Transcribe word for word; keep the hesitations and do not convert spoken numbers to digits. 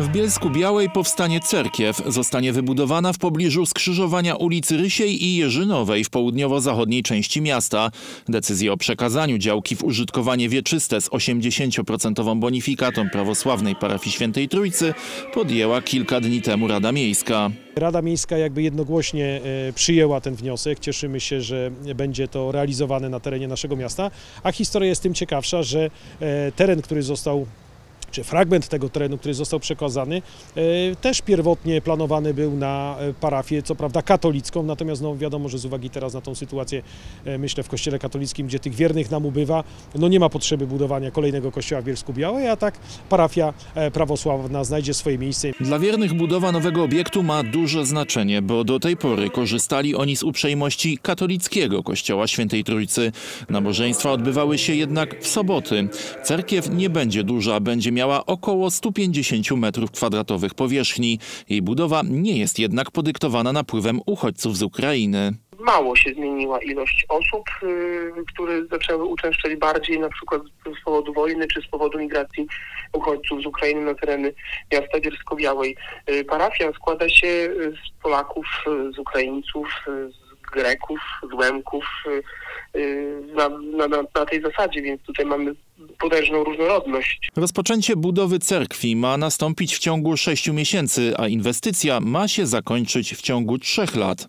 W Bielsku-Białej powstanie cerkiew. Zostanie wybudowana w pobliżu skrzyżowania ulic Rysiej i Jerzynowej w południowo-zachodniej części miasta. Decyzję o przekazaniu działki w użytkowanie wieczyste z osiemdziesięcioprocentową bonifikatą prawosławnej parafii Świętej Trójcy podjęła kilka dni temu Rada Miejska. Rada Miejska jakby jednogłośnie przyjęła ten wniosek. Cieszymy się, że będzie to realizowane na terenie naszego miasta. A historia jest tym ciekawsza, że teren, który został czy fragment tego terenu, który został przekazany, też pierwotnie planowany był na parafię, co prawda katolicką, natomiast no wiadomo, że z uwagi teraz na tą sytuację, myślę, w kościele katolickim, gdzie tych wiernych nam ubywa, no nie ma potrzeby budowania kolejnego kościoła w Bielsku-Białej, a tak parafia prawosławna znajdzie swoje miejsce. Dla wiernych budowa nowego obiektu ma duże znaczenie, bo do tej pory korzystali oni z uprzejmości katolickiego kościoła Świętej Trójcy. Nabożeństwa odbywały się jednak w soboty. Cerkiew nie będzie duża, będzie miała miała około stu pięćdziesięciu metrów kwadratowych powierzchni. Jej budowa nie jest jednak podyktowana napływem uchodźców z Ukrainy. Mało się zmieniła ilość osób, yy, które zaczęły uczęszczać bardziej na przykład z powodu wojny czy z powodu migracji uchodźców z Ukrainy na tereny miasta Bielsko-Białej. Yy, parafia składa się z Polaków, z Ukraińców, z Greków, z Łemków yy, na, na, na tej zasadzie, więc tutaj mamy potężną różnorodność. Rozpoczęcie budowy cerkwi ma nastąpić w ciągu sześciu miesięcy, a inwestycja ma się zakończyć w ciągu trzech lat.